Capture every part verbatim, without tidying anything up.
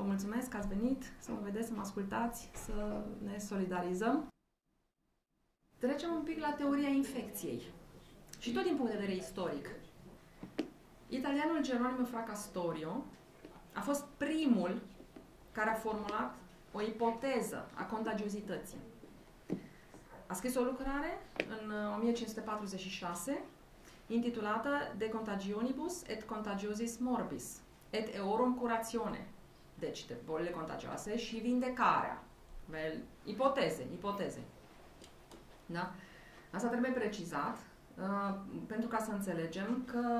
Vă mulțumesc că ați venit, să mă vedeți, să mă ascultați, să ne solidarizăm. Trecem un pic la teoria infecției. Și tot din punct de vedere istoric. Italianul Girolamo Fracastoro a fost primul care a formulat o ipoteză a contagiozității. A scris o lucrare în o mie cinci sute patruzeci și șase, intitulată De contagionibus et contagiosis morbis et eorum curatione, deci de bolile contagioase și vindecarea. Bel, ipoteze, ipoteze. Da? Asta trebuie precizat, uh, pentru ca să înțelegem că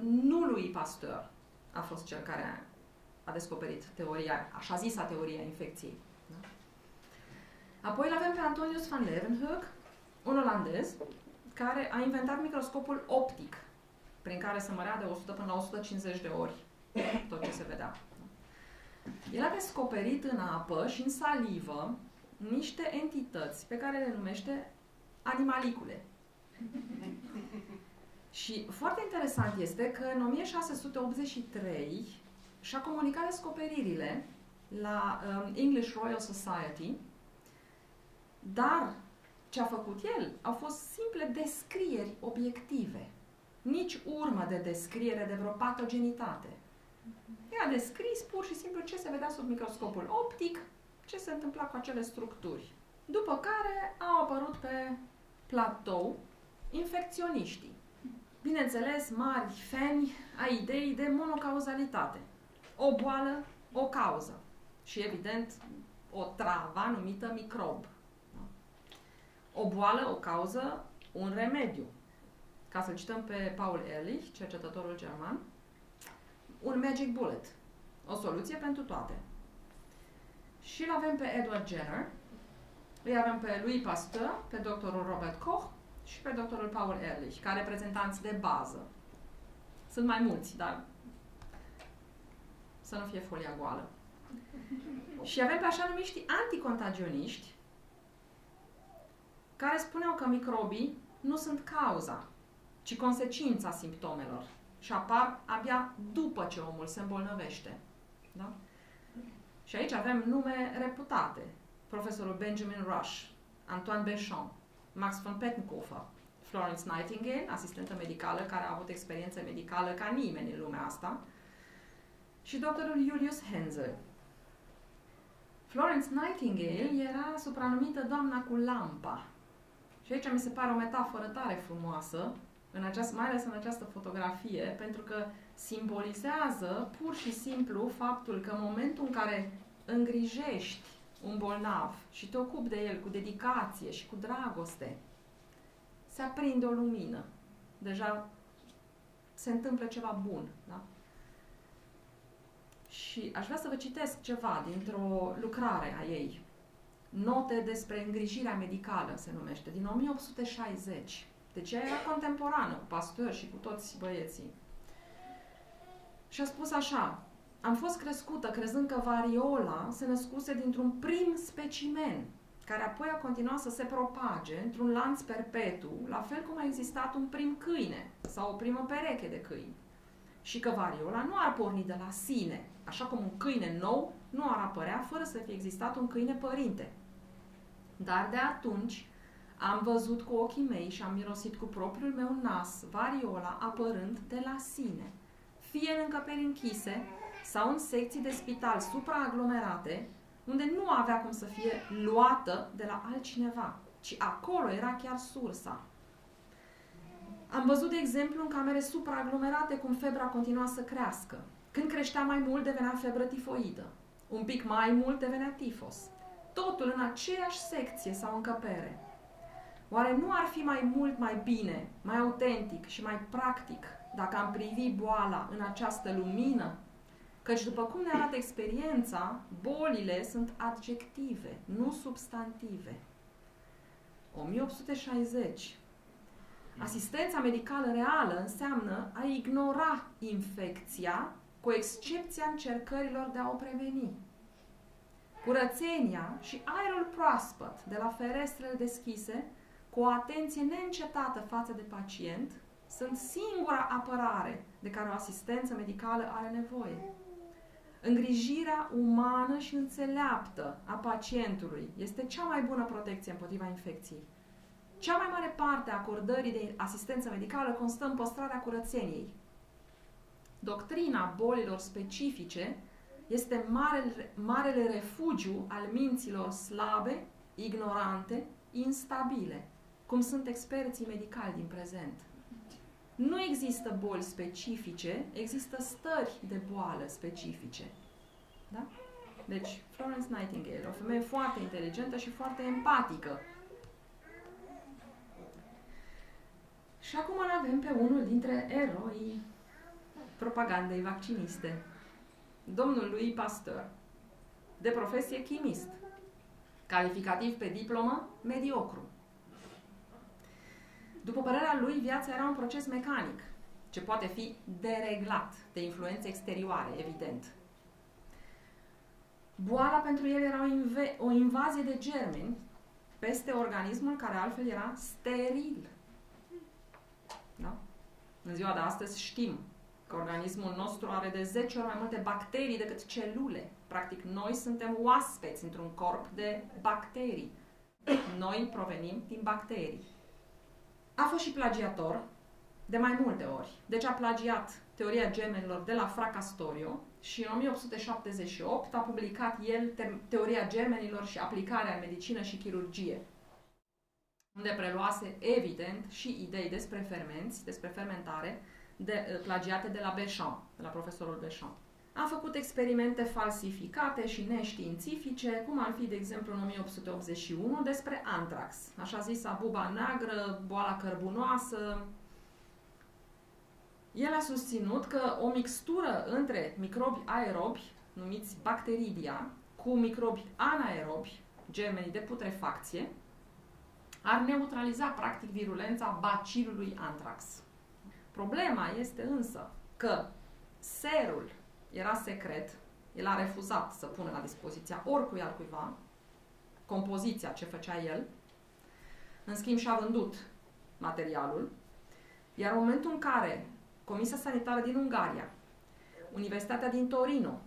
nu lui Pasteur a fost cel care a descoperit teoria, așa zisa teoria infecției. Da? Apoi îl avem pe Antonius van Leeuwenhoek, un olandez, care a inventat microscopul optic, prin care se mărea de o sută până la o sută cincizeci de ori tot ce se vedea. El a descoperit în apă și în salivă niște entități pe care le numește animalicule. Și foarte interesant este că în o mie șase sute optzeci și trei și-a comunicat descoperirile la um, English Royal Society, dar ce a făcut el au fost simple descrieri obiective. Nici urmă de descriere de vreo patogenitate. El a descris pur și simplu ce se vedea sub microscopul optic, ce se întâmpla cu acele structuri. După care au apărut pe platou infecționiștii. Bineînțeles, mari fani ai ideii de monocauzalitate. O boală, o cauză. Și evident, o travă numită microb. O boală, o cauză, un remediu. Ca să cităm pe Paul Ehrlich, cercetătorul german, un magic bullet, o soluție pentru toate. Și îl avem pe Edward Jenner, îi avem pe lui Pasteur, pe doctorul Robert Koch și pe doctorul Paul Ehrlich, ca reprezentanți de bază. Sunt mai mulți, dar să nu fie folia goală. Și avem pe așa numiți anticontagioniști, care spuneau că microbii nu sunt cauza, ci consecința simptomelor și apar abia după ce omul se îmbolnăvește. Da? Și aici avem nume reputate. Profesorul Benjamin Rush, Antoine Bechamp, Max von Pettenkofer, Florence Nightingale, asistentă medicală care a avut experiență medicală ca nimeni în lumea asta, și doctorul Julius Hensel. Florence Nightingale era supranumită Doamna cu lampa. Și aici mi se pare o metaforă tare frumoasă, în această, mai ales în această fotografie, pentru că simbolizează pur și simplu faptul că în momentul în care îngrijești un bolnav și te ocupi de el cu dedicație și cu dragoste, se aprinde o lumină. Deja se întâmplă ceva bun. Da? Și aș vrea să vă citesc ceva dintr-o lucrare a ei. Note despre îngrijirea medicală se numește, din o mie opt sute șaizeci. Deci ea era contemporană cu Pasteur și cu toți băieții. Și a spus așa: am fost crescută crezând că variola se născuse dintr-un prim specimen, care apoi a continuat să se propage într-un lanț perpetu, la fel cum a existat un prim câine sau o primă pereche de câini. Și că variola nu ar porni de la sine, așa cum un câine nou nu ar apărea fără să fie existat un câine părinte. Dar de atunci am văzut cu ochii mei și am mirosit cu propriul meu nas variola apărând de la sine, fie în încăperi închise sau în secții de spital supraaglomerate, unde nu avea cum să fie luată de la altcineva, ci acolo era chiar sursa. Am văzut, de exemplu, în camere supraaglomerate cum febra continua să crească. Când creștea mai mult, devenea febră tifoidă. Un pic mai mult, devenea tifos. Totul în aceeași secție sau încăpere. Oare nu ar fi mai mult, mai bine, mai autentic și mai practic dacă am privi boala în această lumină? Căci, după cum ne arată experiența, bolile sunt adjective, nu substantive. o mie opt sute șaizeci. Asistența medicală reală înseamnă a ignora infecția, cu excepția încercărilor de a o preveni. Curățenia și aerul proaspăt de la ferestrele deschise, cu o atenție neîncetată față de pacient, sunt singura apărare de care o asistență medicală are nevoie. Îngrijirea umană și înțeleaptă a pacientului este cea mai bună protecție împotriva infecției. Cea mai mare parte a acordării de asistență medicală constă în păstrarea curățeniei. Doctrina bolilor specifice este marele, marele refugiu al minților slabe, ignorante, instabile, cum sunt experții medicali din prezent. Nu există boli specifice, există stări de boală specifice. Da? Deci, Florence Nightingale, o femeie foarte inteligentă și foarte empatică. Și acum îl avem pe unul dintre eroii propagandei vacciniste, domnul lui Pasteur, de profesie chimist, calificativ pe diplomă, mediocru. După părerea lui, viața era un proces mecanic, ce poate fi dereglat de influențe exterioare, evident. Boala pentru el era o, inv o invazie de germeni peste organismul care altfel era steril. Da? În ziua de astăzi știm că organismul nostru are de zece ori mai multe bacterii decât celule. Practic, noi suntem oaspeți într-un corp de bacterii. Noi provenim din bacterii. A fost și plagiator de mai multe ori. Deci a plagiat teoria germenilor de la Fracastoro și în o mie opt sute șaptezeci și opt a publicat el teoria germenilor și aplicarea în medicină și chirurgie, unde preluase, evident, și idei despre fermenți, despre fermentare, de, plagiate de la Bechamp, de la profesorul Bechamp. A făcut experimente falsificate și neștiințifice, cum ar fi, de exemplu, în o mie opt sute optzeci și unu, despre antrax, așa zisa buba neagră, boala cărbunoasă. El a susținut că o mixtură între microbi aerobi, numiți bacteridia, cu microbi anaerobi, germenii de putrefacție, ar neutraliza, practic, virulența bacilului antrax. Problema este însă că serul era secret, el a refuzat să pună la dispoziția oricui altcuiva compoziția ce făcea el, în schimb și-a vândut materialul, iar în momentul în care Comisia Sanitară din Ungaria, Universitatea din Torino,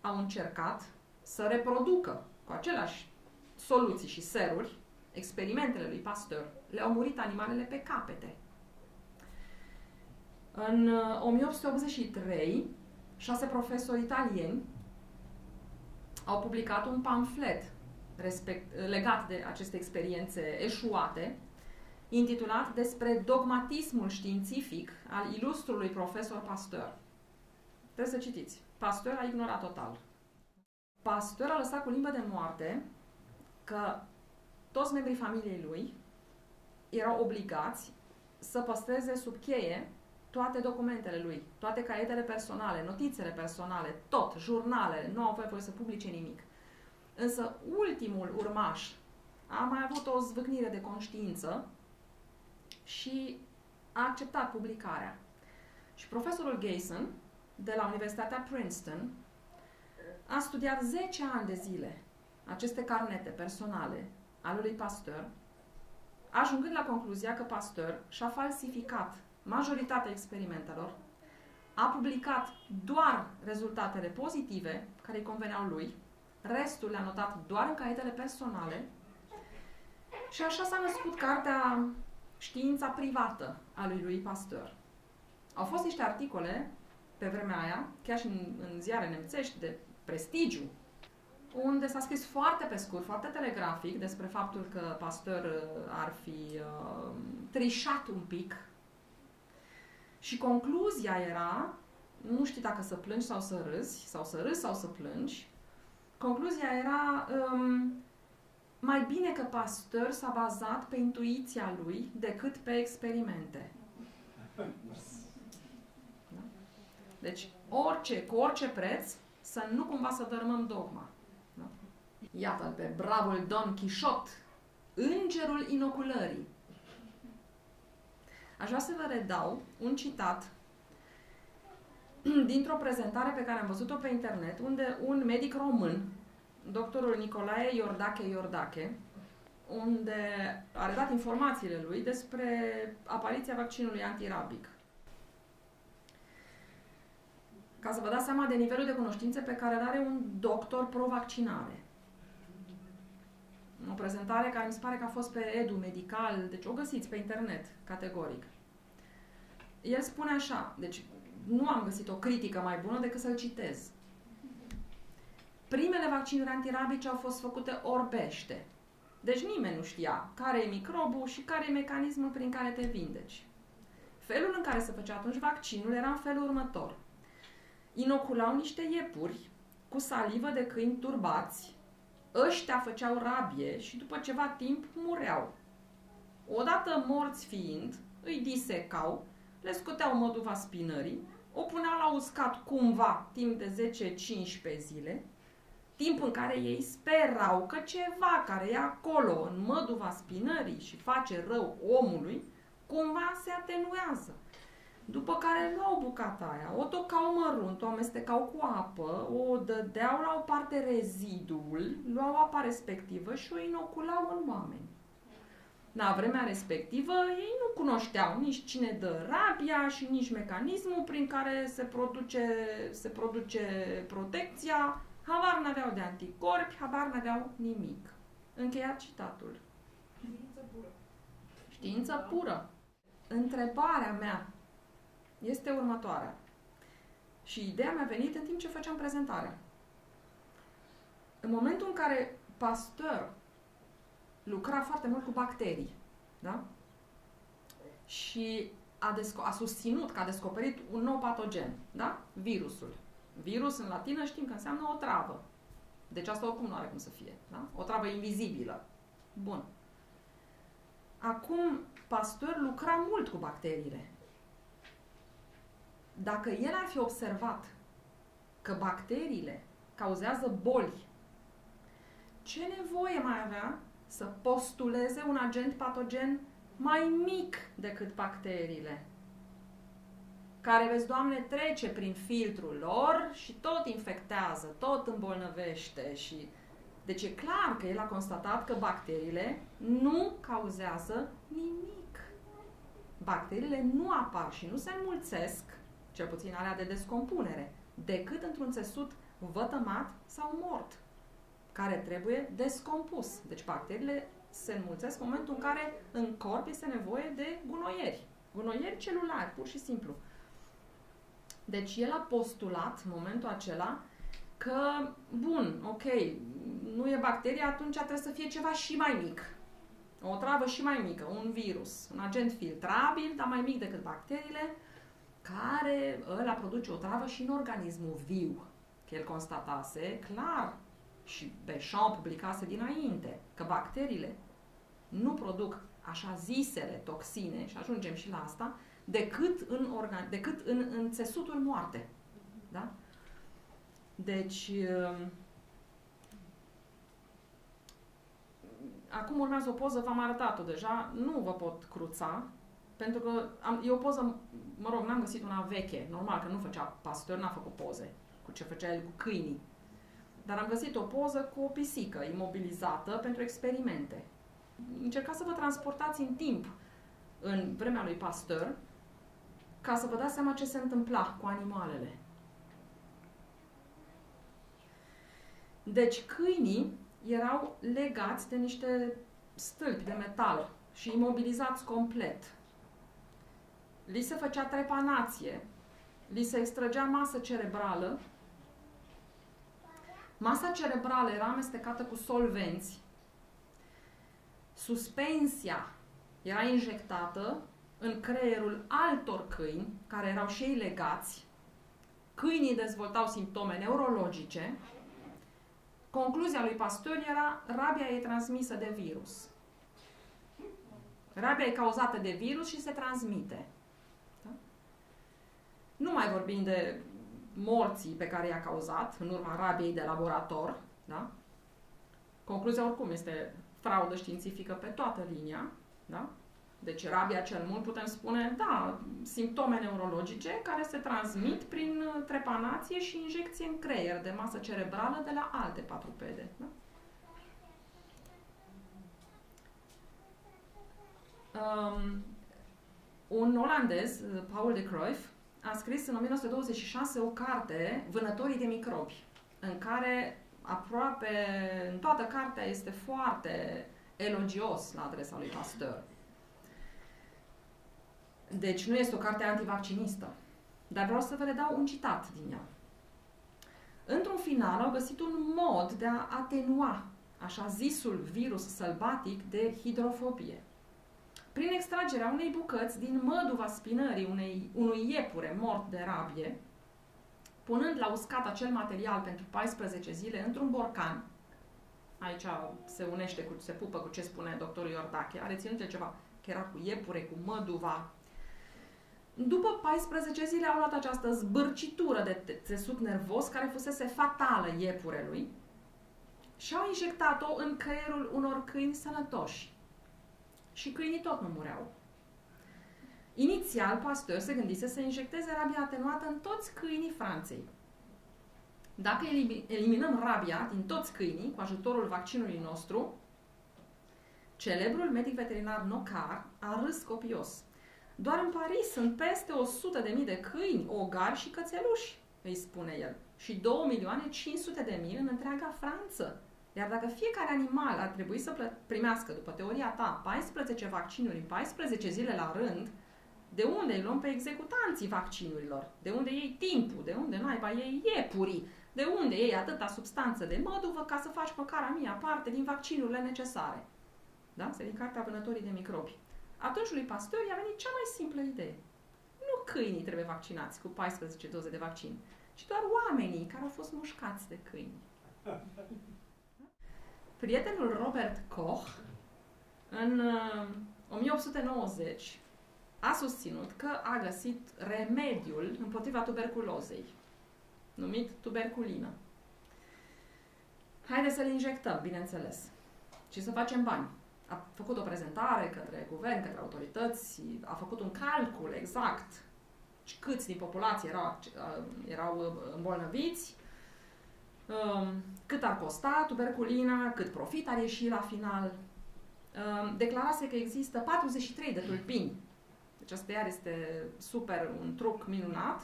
au încercat să reproducă cu aceleași soluții și seruri experimentele lui Pasteur, le-au murit animalele pe capete. În o mie opt sute optzeci și trei, șase profesori italieni au publicat un pamflet respect, legat de aceste experiențe eșuate, intitulat Despre dogmatismul științific al ilustrului profesor Pasteur. Trebuie să citiți. Pasteur a ignorat total. Pasteur a lăsat cu limbă de moarte că toți membrii familiei lui erau obligați să păstreze sub cheie toate documentele lui, toate caietele personale, notițele personale, tot, jurnalele, nu au voie, voie să publice nimic. Însă ultimul urmaș a mai avut o zvâcnire de conștiință și a acceptat publicarea. Și profesorul Gayson, de la Universitatea Princeton, a studiat zece ani de zile aceste carnete personale ale lui Pasteur, ajungând la concluzia că Pasteur și-a falsificat majoritatea experimentelor, a publicat doar rezultatele pozitive care îi conveneau lui, restul le-a notat doar în caietele personale și așa s-a născut cartea Știința privată a lui lui Pasteur. Au fost niște articole pe vremea aia, chiar și în, în ziare nemțești de prestigiu, unde s-a scris foarte pe scurt, foarte telegrafic despre faptul că Pasteur ar fi uh, trișat un pic. Și concluzia era, nu știi dacă să plângi sau să râzi, sau să râzi sau să plângi, concluzia era um, mai bine că Pasteur s-a bazat pe intuiția lui decât pe experimente. Da? Deci, orice, cu orice preț, să nu cumva să dărâmăm dogma. Da? Iată-l pe bravul Don Quixote, îngerul inoculării. Aș vrea să vă redau un citat dintr-o prezentare pe care am văzut-o pe internet, unde un medic român, doctorul Nicolae Iordache Iordache, unde a redat informațiile lui despre apariția vaccinului antirabic, ca să vă dați seama de nivelul de cunoștințe pe care îl are un doctor pro-vaccinare. O prezentare care mi se pare că a fost pe Edu Medical, deci o găsiți pe internet, categoric. El spune așa, deci nu am găsit o critică mai bună decât să-l citez. Primele vaccinuri antirabice au fost făcute orbește. Deci nimeni nu știa care e microbul și care e mecanismul prin care te vindeci. Felul în care se făcea atunci vaccinul era în felul următor. Inoculau niște iepuri cu salivă de câini turbați, ăștia făceau rabie și după ceva timp mureau. Odată morți fiind, îi disecau, le scoteau măduva spinării, o puneau la uscat cumva timp de zece cincisprezece zile, timp în care ei sperau că ceva care e acolo în măduva spinării și face rău omului, cumva se atenuează. După care luau bucata aia, o tocau mărunt, o amestecau cu apă, o dădeau la o parte reziduul, luau apa respectivă și o inoculau în oameni. La vremea respectivă ei nu cunoșteau nici cine dă rabia și nici mecanismul prin care se produce, se produce protecția, habar n-aveau de anticorpi, habar n-aveau nimic. Încheiat citatul. Știință pură. Știință pură. Întrebarea mea este următoarea. Și ideea mi-a venit în timp ce făceam prezentarea. În momentul în care Pasteur lucra foarte mult cu bacterii, da? Și a, a susținut că a descoperit un nou patogen, da? Virusul. Virus în latină știm că înseamnă o travă. Deci asta oricum nu are cum să fie, da? O travă invizibilă. Bun. Acum Pasteur lucra mult cu bacteriile. Dacă el ar fi observat că bacteriile cauzează boli, ce nevoie mai avea să postuleze un agent patogen mai mic decât bacteriile? Care, vezi, Doamne, trece prin filtrul lor și tot infectează, tot îmbolnăvește și... Deci e clar că el a constatat că bacteriile nu cauzează nimic. Bacteriile nu apar și nu se înmulțesc, cel puțin alea de descompunere, decât într-un țesut vătămat sau mort, care trebuie descompus. Deci bacteriile se înmulțesc în momentul în care în corp este nevoie de gunoieri. Gunoieri celulari, pur și simplu. Deci el a postulat în momentul acela că, bun, ok, nu e bacterie, atunci trebuie să fie ceva și mai mic. O travă și mai mică, un virus, un agent filtrabil, dar mai mic decât bacteriile, care ăla produce o travă și în organismul viu. Că el constatase, clar, și Bechamp publicase dinainte, că bacteriile nu produc așa zisele toxine, și ajungem și la asta, decât în, organ, decât în, în țesutul moarte. Da? Deci, acum urmează o poză, v-am arătat-o deja, nu vă pot cruța, pentru că am, e o poză, mă rog, n-am găsit una veche, normal că nu făcea Pasteur, n-a făcut poze cu ce făcea el cu câinii. Dar am găsit o poză cu o pisică imobilizată pentru experimente. Încercați să vă transportați în timp, în vremea lui Pasteur, ca să vă dați seama ce se întâmpla cu animalele. Deci câinii erau legați de niște stâlpi de metal și imobilizați complet. Li se făcea trepanație, li se extragea masă cerebrală. Masa cerebrală era amestecată cu solvenți. Suspensia era injectată în creierul altor câini, care erau și ei legați. Câinii dezvoltau simptome neurologice. Concluzia lui Pasteur era: rabia e transmisă de virus. Rabia e cauzată de virus și se transmite. Da? Nu mai vorbim de morții pe care i-a cauzat în urma rabiei de laborator. Da? Concluzia oricum este fraudă științifică pe toată linia. Da? Deci rabia cel mult putem spune, da, simptome neurologice care se transmit prin trepanație și injecție în creier de masă cerebrală de la alte patrupede. Da? Um, un olandez, Paul de Kruif, a scris în o mie nouă sute douăzeci și șase o carte, Vânătorii de Microbi, în care aproape în toată cartea este foarte elogios la adresa lui Pasteur. Deci nu este o carte antivaccinistă, dar vreau să vă redau un citat din ea. Într-un final au găsit un mod de a atenua așa zisul virus sălbatic de hidrofobie, prin extragerea unei bucăți din măduva spinării unei, unui iepure mort de rabie, punând la uscat acel material pentru paisprezece zile într-un borcan. Aici se unește, cu, se pupă cu ce spune doctorul Iordache, a reținut ceva, că era cu iepure, cu măduva. După paisprezece zile au luat această zbârcitură de țesut nervos care fusese fatală iepurelui și au injectat-o în creierul unor câini sănătoși. Și câinii tot nu mureau. Inițial, Pasteur se gândise să injecteze rabia atenuată în toți câinii Franței. Dacă eliminăm rabia din toți câinii cu ajutorul vaccinului nostru, celebrul medic veterinar Nocard a râs copios. Doar în Paris sunt peste o sută de mii de câini, ogari și cățeluși, îi spune el, și două milioane cinci sute de mii în întreaga Franță. Iar dacă fiecare animal ar trebui să primească, după teoria ta, paisprezece vaccinuri în paisprezece zile la rând, de unde îi luăm pe executanții vaccinurilor? De unde iei timpul? De unde naiba iei iepurii? De unde iei atâta substanță de măduvă ca să faci măcar a mia parte din vaccinurile necesare? Da? Se din cartea Vânătorii de Microbi. Atunci lui Pasteur i-a venit cea mai simplă idee. Nu câinii trebuie vaccinați cu paisprezece doze de vaccin, ci doar oamenii care au fost mușcați de câini. Prietenul Robert Koch, în o mie opt sute nouăzeci, a susținut că a găsit remediul împotriva tuberculozei, numit tuberculină. Haideți să-l injectăm, bineînțeles, și să facem bani. A făcut o prezentare către guvern, către autorități, a făcut un calcul exact câți din populație erau, erau îmbolnăviți, cât ar costa tuberculina, cât profit ar ieși la final. Declarase că există patruzeci și trei de tulpini. Deci asta iar este super, un truc minunat,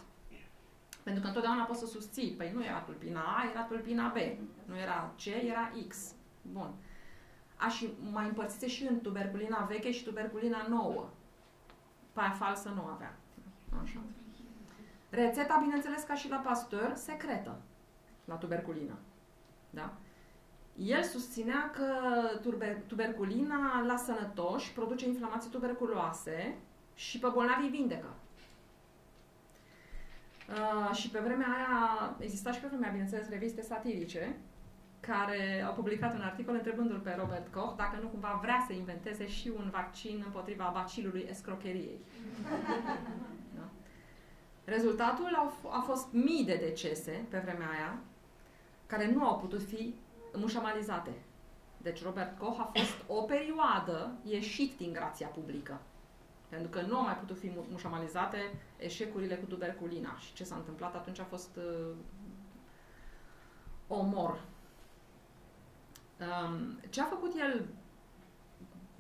pentru că întotdeauna poți să susții. Păi nu era tulpina A, era tulpina B. Nu era C, era X. Bun. A, și mai împărțise și în tuberculina veche și tuberculina nouă. Pe aia falsă nu avea. Așa. Rețeta, bineînțeles, ca și la Pasteur, secretă. La tuberculină. Da? El susținea că tuber tuberculina la sănătoși produce inflamații tuberculoase și pe bolnavi vindecă. Uh, și pe vremea aia, exista și pe vremea, bineînțeles, reviste satirice care au publicat un articol întrebându-l pe Robert Koch dacă nu cumva vrea să inventeze și un vaccin împotriva bacilului escrocheriei. Da? Rezultatul a fost mii de decese pe vremea aia, care nu au putut fi mușamalizate. Deci Robert Koch a fost o perioadă ieșit din grația publică, pentru că nu au mai putut fi mușamalizate eșecurile cu tuberculina. Și ce s-a întâmplat atunci a fost uh, omor. Um, ce a făcut el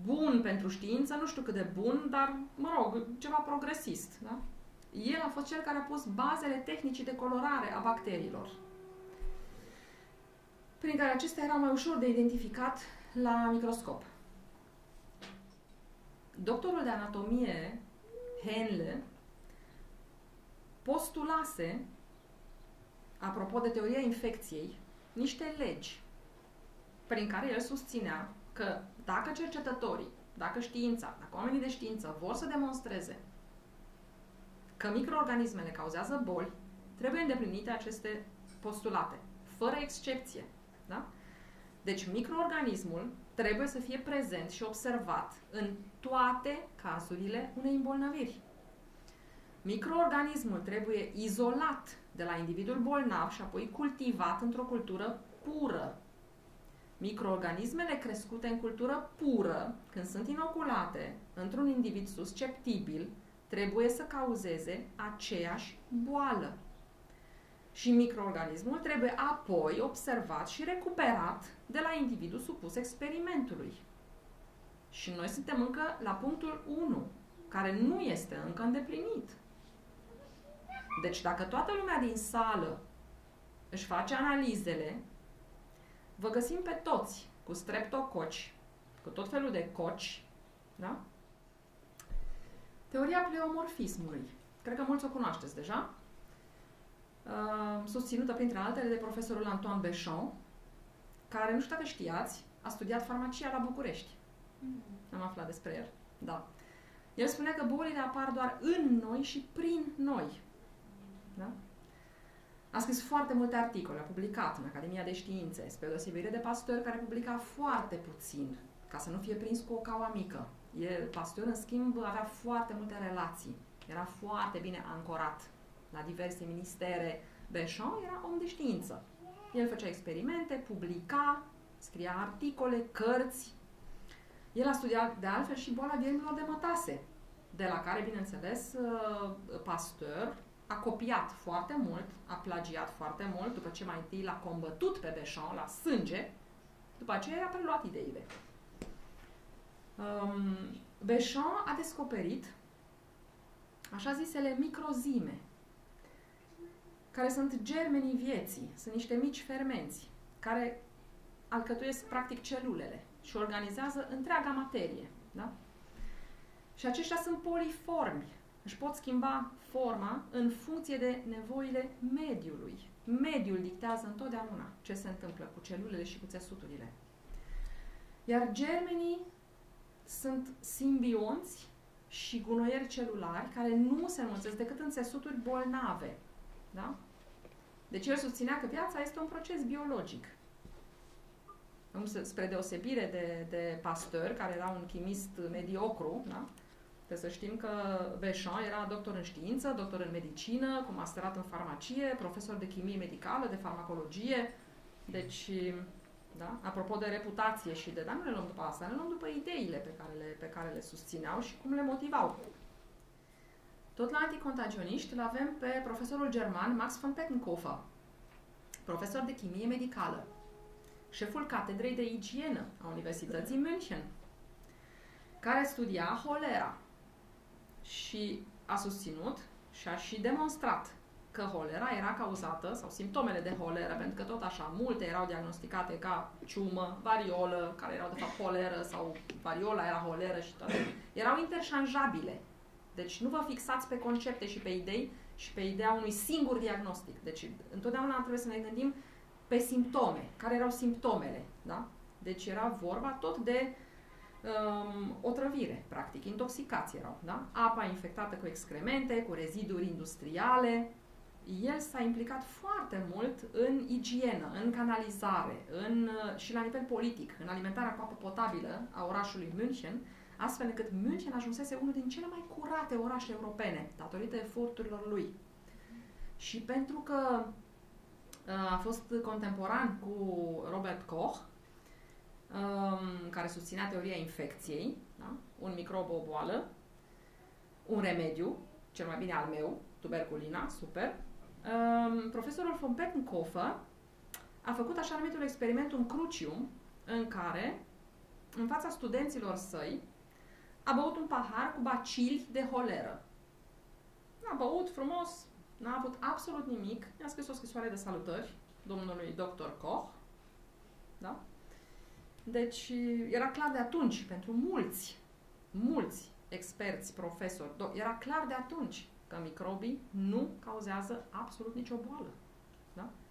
bun pentru știință, nu știu cât de bun, dar, mă rog, ceva progresist, da? El a fost cel care a pus bazele tehnicii de colorare a bacteriilor, prin care acestea erau mai ușor de identificat la microscop. Doctorul de anatomie, Henle, postulase, apropo de teoria infecției, niște legi prin care el susținea că dacă cercetătorii, dacă știința, dacă oamenii de știință vor să demonstreze că microorganismele cauzează boli, trebuie îndeplinite aceste postulate, fără excepție. Da? Deci microorganismul trebuie să fie prezent și observat în toate cazurile unei îmbolnăviri. Microorganismul trebuie izolat de la individul bolnav și apoi cultivat într-o cultură pură. Microorganismele crescute în cultură pură, când sunt inoculate într-un individ susceptibil, trebuie să cauzeze aceeași boală. Și microorganismul trebuie apoi observat și recuperat de la individul supus experimentului. Și noi suntem încă la punctul unu, care nu este încă îndeplinit. Deci dacă toată lumea din sală își face analizele, vă găsim pe toți cu streptococi, cu tot felul de coci, da? Teoria pleomorfismului. Cred că mulți o cunoașteți deja. Susținută, printre altele, de profesorul Antoine Bechamp, care, nu știu dacă știați, a studiat farmacia la București. Mm. Am aflat despre el. Da. El spunea că bolile apar doar în noi și prin noi. Da? A scris foarte multe articole, a publicat în Academia de Științe, spre deosebire de Pasteur, care publica foarte puțin, ca să nu fie prins cu o caua mică. El, Pasteur, în schimb, avea foarte multe relații. Era foarte bine ancorat la diverse ministere. Bechamp era om de știință. El făcea experimente, publica, scria articole, cărți. El a studiat, de altfel, și boala viermilor de mătase, de la care, bineînțeles, Pasteur a copiat foarte mult, a plagiat foarte mult, după ce mai întâi l-a combătut pe Bechamp la sânge, după aceea i-a preluat ideile. Um, Bechamp a descoperit așa zisele microzime, care sunt germenii vieții, sunt niște mici fermenți, care alcătuiesc practic celulele și organizează întreaga materie. Da? Și aceștia sunt poliformi, își pot schimba forma în funcție de nevoile mediului. Mediul dictează întotdeauna ce se întâmplă cu celulele și cu țesuturile. Iar germenii sunt simbionți și gunoieri celulari care nu se înmulțesc decât în țesuturi bolnave. Da? Deci el susținea că viața este un proces biologic. Spre deosebire de, de Pasteur, care era un chimist mediocru, da? Trebuie să știm că Bechamp era doctor în știință, doctor în medicină, cu masterat în farmacie, profesor de chimie medicală, de farmacologie. Deci, da? Apropo de reputație și de... Dar nu le luăm după asta, ne luăm după ideile pe care le, pe care le susțineau și cum le motivau. Tot la anticontagioniști îl avem pe profesorul german Max von Pettenkofer, profesor de chimie medicală, șeful Catedrei de Igienă a Universității München, care studia holera și a susținut și a și demonstrat că holera era cauzată, sau simptomele de holera, pentru că tot așa, multe erau diagnosticate ca ciumă, variolă, care erau de fapt holeră, sau variola era holeră și toate, erau interșanjabile. Deci nu vă fixați pe concepte și pe idei și pe ideea unui singur diagnostic. Deci întotdeauna trebuie să ne gândim pe simptome, care erau simptomele, da? Deci era vorba tot de um, otrăvire, practic, intoxicație erau, da? Apa infectată cu excremente, cu reziduri industriale. El s-a implicat foarte mult în igienă, în canalizare, în, și la nivel politic, în alimentarea cu apă potabilă a orașului München, astfel încât München ajunsese unul din cele mai curate orașe europene, datorită eforturilor lui. Și pentru că a fost contemporan cu Robert Koch, care susținea teoria infecției, da? Un microb, o boală, un remediu, cel mai bine al meu, tuberculina, super, profesorul von Pettenkofer a făcut așa numitul experimentum crucium, în care, în fața studenților săi, a băut un pahar cu bacili de holeră. L-a băut frumos, n-a avut absolut nimic. I-a scris o scrisoare de salutări domnului doctor Koch. Da? Deci era clar de atunci, pentru mulți, mulți experți, profesori, era clar de atunci că microbii nu cauzează absolut nicio boală. Da?